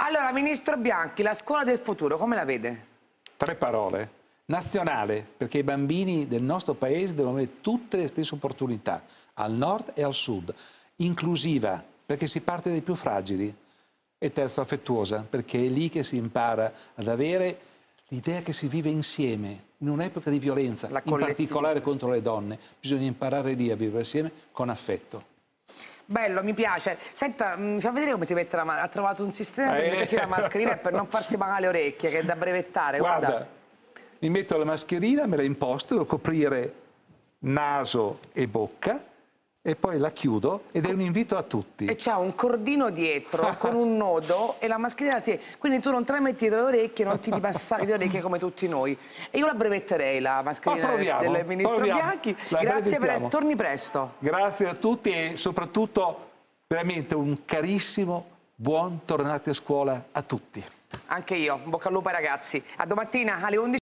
Allora, Ministro Bianchi, la scuola del futuro, come la vede? 3 parole. Nazionale, perché i bambini del nostro paese devono avere tutte le stesse opportunità, al nord e al sud. Inclusiva, perché si parte dai più fragili. E 3, affettuosa, perché è lì che si impara ad avere l'idea che si vive insieme, in un'epoca di violenza, in particolare contro le donne. Bisogna imparare lì a vivere insieme con affetto. Bello, mi piace. Senta, mi fa vedere come si mette la mascherina. Ha trovato un sistema per mettersi la mascherina per non farsi male le orecchie, che è da brevettare. Guarda. Mi metto la mascherina, me la imposto, devo coprire naso e bocca e poi la chiudo ed è un invito a tutti. E c'ha un cordino dietro con un nodo e la mascherina si... Quindi tu non trametti le orecchie, non ti ripassare le orecchie come tutti noi. E io la brevetterei la mascherina del Ministro Bianchi. Grazie per essere... Torni presto. Grazie a tutti e soprattutto veramente un carissimo buon tornate a scuola a tutti. Anche io. Bocca al lupo ai ragazzi. A domattina alle 11.